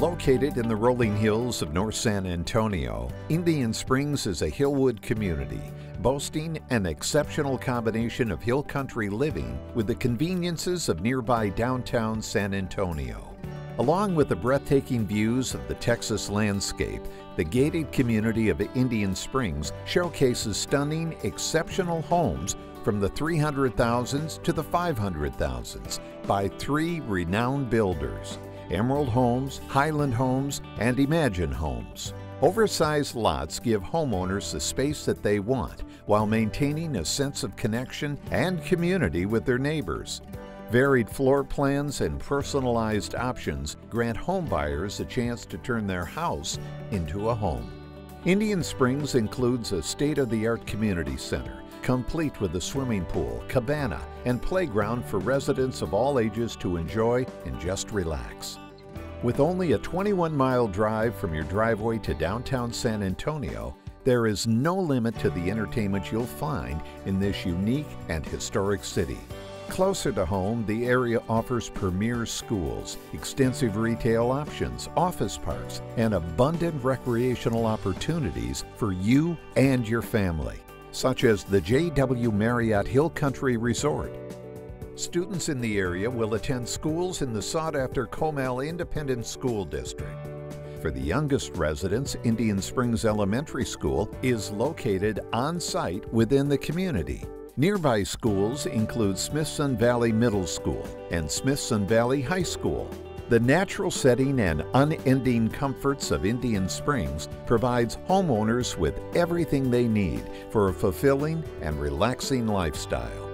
Located in the rolling hills of North San Antonio, Indian Springs is a Hillwood community, boasting an exceptional combination of hill country living with the conveniences of nearby downtown San Antonio. Along with the breathtaking views of the Texas landscape, the gated community of Indian Springs showcases stunning, exceptional homes from the 300,000s to the 500,000s by three renowned builders: Emerald Homes, Highland Homes, and Imagine Homes. Oversized lots give homeowners the space that they want while maintaining a sense of connection and community with their neighbors. Varied floor plans and personalized options grant homebuyers a chance to turn their house into a home. Indian Springs includes a state-of-the-art community center, complete with a swimming pool, cabana, and playground for residents of all ages to enjoy and just relax. With only a 21-mile drive from your driveway to downtown San Antonio, there is no limit to the entertainment you'll find in this unique and historic city. Closer to home, the area offers premier schools, extensive retail options, office parks, and abundant recreational opportunities for you and your family, such as the JW Marriott Hill Country Resort. Students in the area will attend schools in the sought-after Comal Independent School District. For the youngest residents, Indian Springs Elementary School is located on-site within the community. Nearby schools include Smithson Valley Middle School and Smithson Valley High School. The natural setting and unending comforts of Indian Springs provides homeowners with everything they need for a fulfilling and relaxing lifestyle.